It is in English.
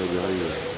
over here.